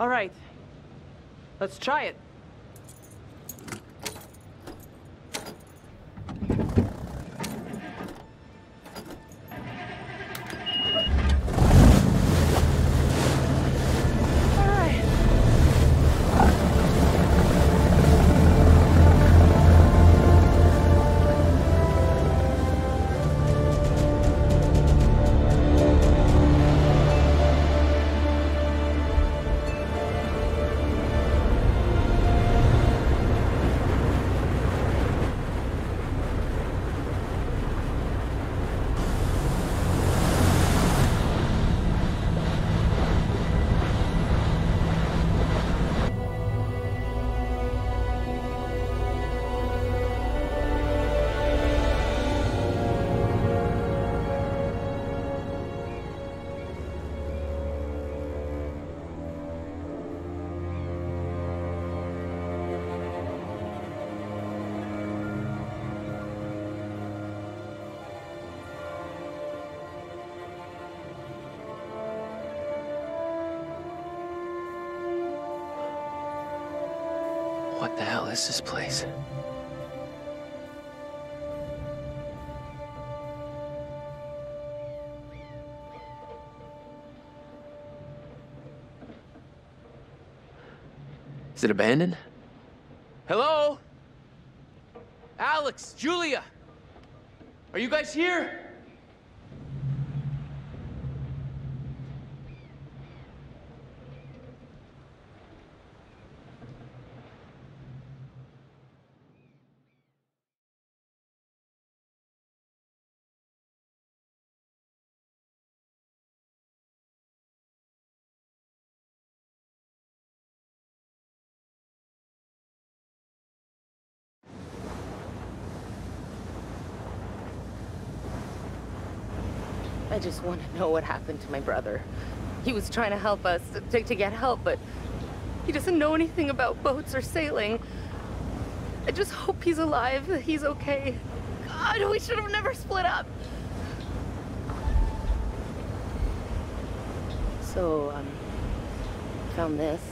All right. Let's try it. What the hell is this place? Is it abandoned? Hello? Alex, Julia, are you guys here? I just want to know what happened to my brother. He was trying to help us, to get help, but he doesn't know anything about boats or sailing. I just hope he's alive, that he's okay. God, we should have never split up. So, found this.